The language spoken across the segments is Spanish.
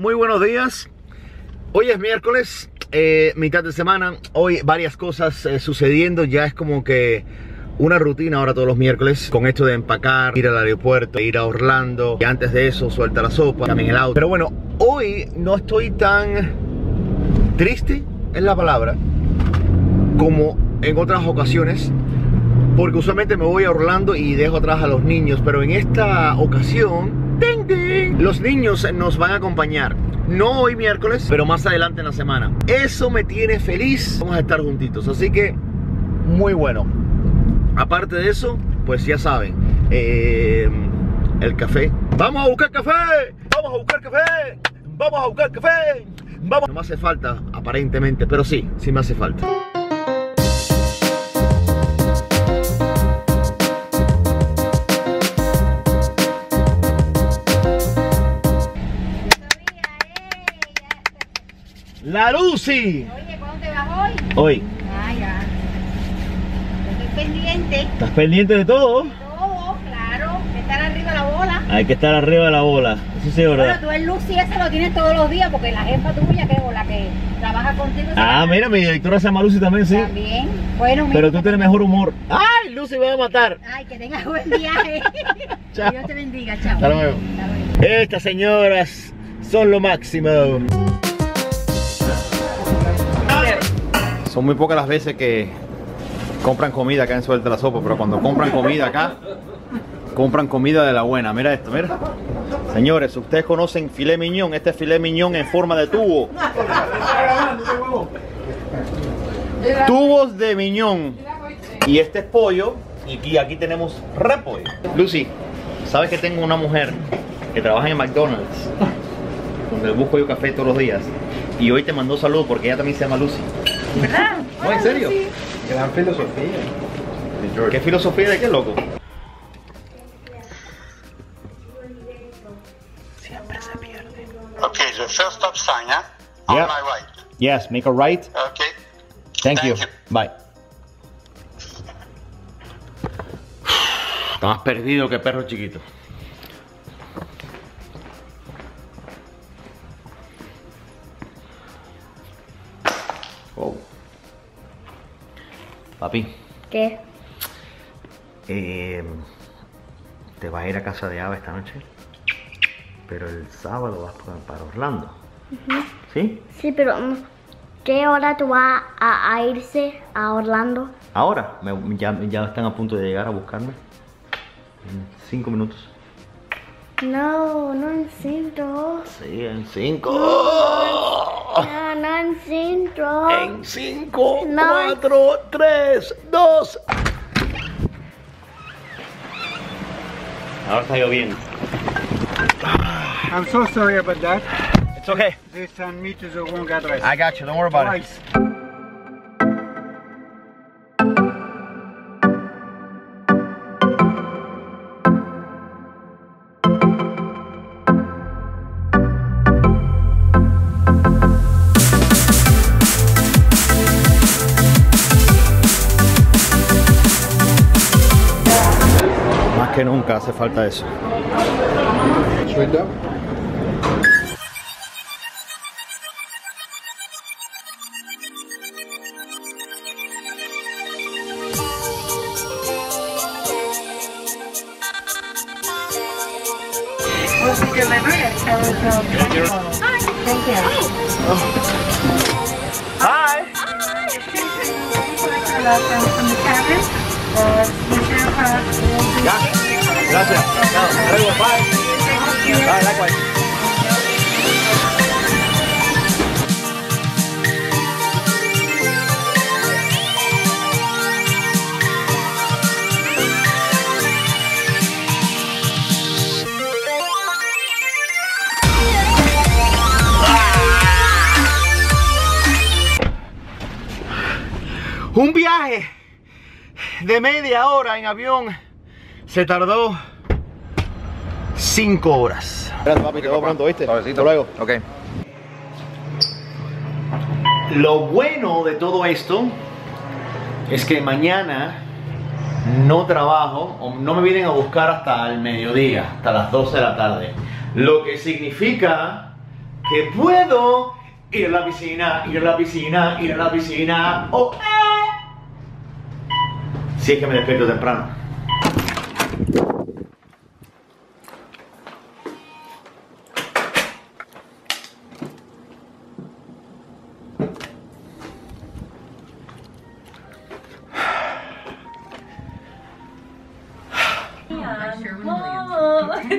Muy buenos días. Hoy es miércoles, mitad de semana. Hoy varias cosas sucediendo. Ya es como que una rutina ahora todos los miércoles, con esto de empacar, ir al aeropuerto, ir a Orlando, y antes de eso Suelta la Sopa, también el auto. Pero bueno, hoy no estoy tan triste, es la palabra, como en otras ocasiones, porque usualmente me voy a Orlando y dejo atrás a los niños. Pero en esta ocasión, ¡ding, ding!, los niños nos van a acompañar. No hoy miércoles, pero más adelante en la semana. Eso me tiene feliz. Vamos a estar juntitos, así que muy bueno. Aparte de eso, pues ya saben, el café. ¡Vamos a buscar café! ¡Vamos a buscar café! ¡Vamos a buscar café! ¡Vamos! No me hace falta, aparentemente, pero sí, sí me hace falta. ¡La Lucy! Oye, ¿cuándo te vas hoy? Hoy. Ah, ya. Yo estoy pendiente. ¿Estás pendiente de todo? De todo, claro. Hay que estar arriba de la bola. Hay que estar arriba de la bola. Eso sí es verdad. Bueno, tú el Lucy ese lo tienes todos los días, porque la jefa tuya, que es la que trabaja contigo. Ah, mira, mi directora se llama Lucy también, sí. También. Bueno, mira. Pero tú tienes mejor humor. ¡Ay, Lucy, me va a matar! Ay, que tengas buen viaje. Chao. Dios te bendiga, chao. Hasta luego. Estas señoras son lo máximo. Son muy pocas las veces que compran comida acá en Suelta la Sopa, pero cuando compran comida acá, compran comida de la buena. Mira esto, mira. Señores, ustedes conocen filé miñón. Este es filé miñón en forma de tubo. Tubos de miñón. Y este es pollo. Y aquí tenemos repollo. Lucy, ¿sabes que tengo una mujer que trabaja en McDonald's? Donde busco yo café todos los días. Y hoy te mandó saludos porque ella también se llama Lucy. ¿Verdad? No, en serio. Gran filosofía. ¿Qué filosofía de qué, loco? Siempre se pierde. Okay, the first stop sign, huh? On my right. Yes, make a right. Okay. Thank you. Bye. Está más perdido que perro chiquito. Papi. ¿Qué? Te vas a ir a casa de Ava esta noche, pero el sábado vas para Orlando. ¿Sí? Sí, pero ¿qué hora tú vas a irse a Orlando? Ahora, ya están a punto de llegar a buscarme. En 5 minutos. No, no en 5. Sí, en 5. No, no en 5. En 5, 4, 3, 2. Ahora está lloviendo. I'm so sorry about that. It's okay. This and me too, so won't get rice. I got you, don't worry about it. Que nunca hace falta eso. Hi. Gracias. Chao. Bye. Bye. Likewise. Un viaje de media hora en avión. Se tardó 5 horas. Gracias, papi, te veo pronto, ¿viste? Hasta luego. Ok. Lo bueno de todo esto es que mañana no trabajo, o no me vienen a buscar hasta el mediodía, hasta las 12 de la tarde. Lo que significa que puedo ir a la piscina, ir a la piscina, ir a la piscina. Oh, sí, es que me despierto temprano.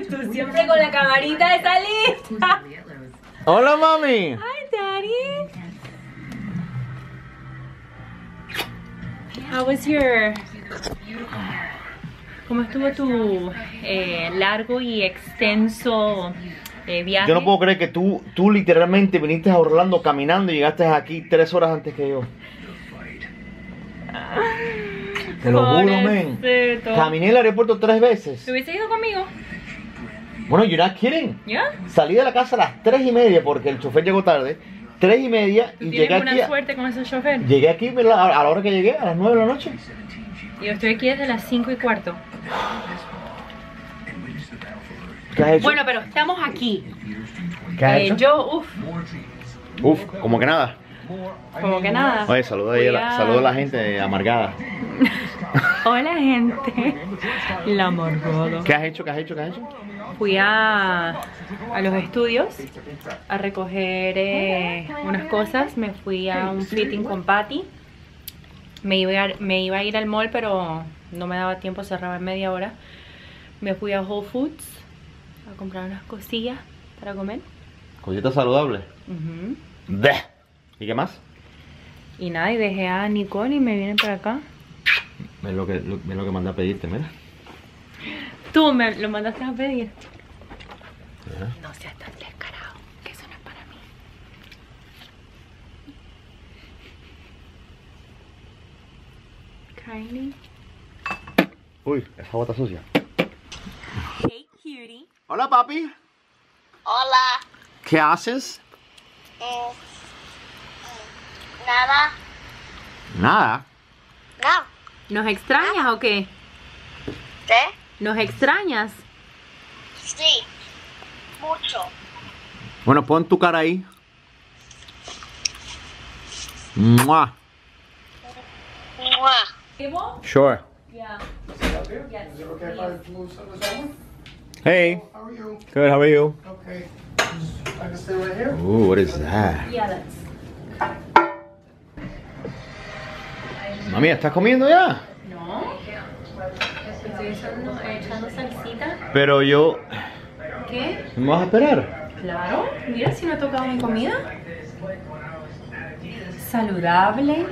Tú siempre con la camarita de salida. Hola, mami. Hi, Daddy. How was your... ¿Cómo estuvo tu largo y extenso viaje? Yo no puedo creer que tú literalmente viniste a Orlando caminando y llegaste aquí 3 horas antes que yo. Te lo juro, men. Caminé el aeropuerto 3 veces. ¿Te hubiese ido conmigo? Bueno, you're not kidding. Yeah. Salí de la casa a las 3:30 porque el chofer llegó tarde. 3:30 y llegué aquí. Buena suerte con ese chofer. Llegué aquí a la hora que llegué, a las 9 de la noche. Yo estoy aquí desde las 5:15. ¿Qué has hecho? Bueno, pero estamos aquí. ¿Qué has hecho? Yo, como que nada. Como que nada. Oye, saluda a la gente amargada. Hola, gente. La amargada. ¿Qué has hecho? ¿Qué has hecho? ¿Qué has hecho? Fui a los estudios a recoger unas cosas. Me fui a un fitting con Patty. Me iba a ir al mall, pero no me daba tiempo, cerraba en media hora. Me fui a Whole Foods a comprar unas cosillas para comer. Cositas saludables. ¿Y qué más? Y nada, y dejé a Nicole y me vienen para acá. Ve lo que mandé a pedirte, mira. Tú me lo mandaste a pedir. ¿Ya? No seas tan descarado, que eso no es para mí. Kylie. Uy, esa bota sucia. Hey, cutie. Hola, papi. Hola. ¿Qué haces? Nada. ¿Nada? No. ¿Nos extrañas o qué? ¿Qué? ¿Nos extrañas? Sí, mucho. Bueno, pon tu cara ahí. ¡Mua! ¡Mua! Sure. Yeah. Is it okay? Yes. Is it okay if I move some of this over? Hey. How are you? Good, how are you? Okay. I can stay right here? Ooh, what is that? Yeah, that's... Mami, ¿estás comiendo ya? No. Estoy echando salsita. Pero yo... ¿Qué? ¿Me vas a esperar? Claro. Mira, si no he tocado mi comida. Saludable.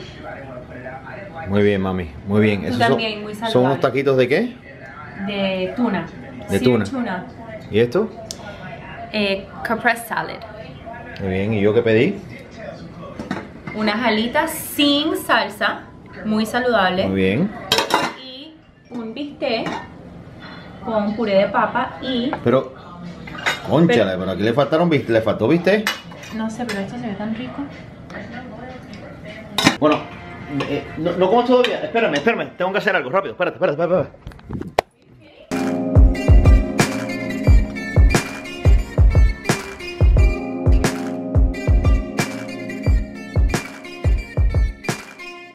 Muy bien, mami. Muy bien. Eso también, muy saludable. ¿Son unos taquitos de qué? De tuna. De tuna. Tuna. ¿Y esto? Caprese salad. Muy bien. ¿Y yo qué pedí? Unas alitas sin salsa. Muy saludable. Muy bien. Y un bistec con puré de papa y... Pero, cónchale, pero aquí le faltaron bistec. ¿Le faltó bistec? No sé, pero esto se ve tan rico. Bueno, no comas todavía. Espérame, tengo que hacer algo rápido. Espérate, espérate.